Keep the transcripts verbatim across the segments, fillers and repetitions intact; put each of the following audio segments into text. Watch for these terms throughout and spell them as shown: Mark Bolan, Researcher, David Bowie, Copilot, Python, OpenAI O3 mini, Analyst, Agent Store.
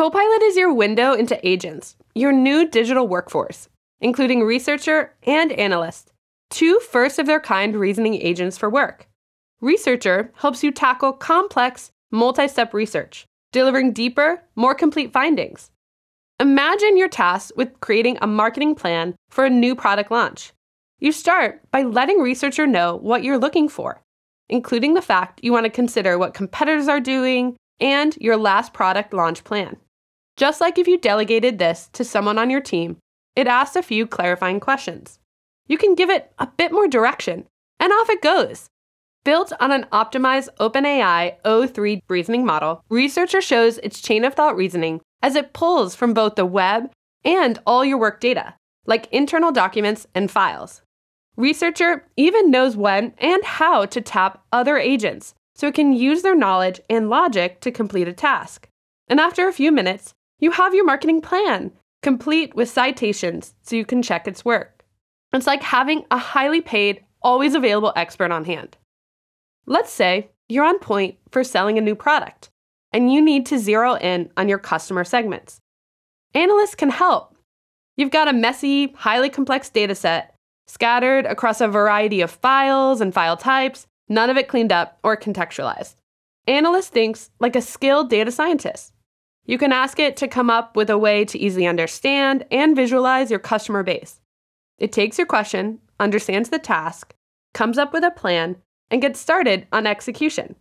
Copilot is your window into agents, your new digital workforce, including Researcher and Analyst, two first-of-their-kind reasoning agents for work. Researcher helps you tackle complex, multi-step research, delivering deeper, more complete findings. Imagine your task with creating a marketing plan for a new product launch. You start by letting Researcher know what you're looking for, including the fact you want to consider what competitors are doing and your last product launch plan. Just like if you delegated this to someone on your team, it asks a few clarifying questions. You can give it a bit more direction, and off it goes. Built on an optimized OpenAI O three reasoning model, Researcher shows its chain of thought reasoning as it pulls from both the web and all your work data, like internal documents and files. Researcher even knows when and how to tap other agents, so it can use their knowledge and logic to complete a task. And after a few minutes, you have your marketing plan, complete with citations so you can check its work. It's like having a highly paid, always available expert on hand. Let's say you're on point for selling a new product, and you need to zero in on your customer segments. Analysts can help. You've got a messy, highly complex data set scattered across a variety of files and file types, none of it cleaned up or contextualized. Analyst thinks like a skilled data scientist. You can ask it to come up with a way to easily understand and visualize your customer base. It takes your question, understands the task, comes up with a plan, and gets started on execution.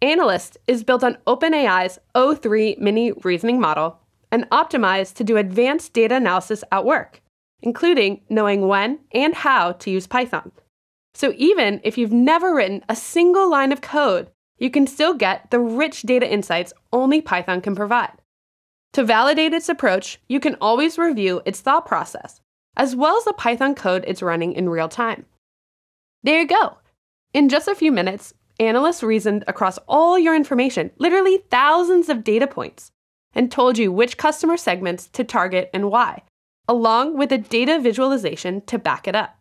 Analyst is built on OpenAI's O three mini reasoning model and optimized to do advanced data analysis at work, including knowing when and how to use Python. So even if you've never written a single line of code, you can still get the rich data insights only Python can provide. To validate its approach, you can always review its thought process, as well as the Python code it's running in real time. There you go. In just a few minutes, Analyst reasoned across all your information, literally thousands of data points, and told you which customer segments to target and why, along with a data visualization to back it up.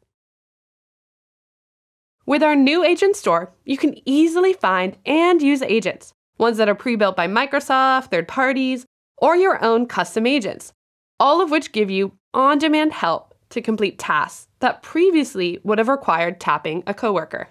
With our new Agent Store, you can easily find and use agents, ones that are pre-built by Microsoft, third parties, or your own custom agents, all of which give you on-demand help to complete tasks that previously would have required tapping a coworker.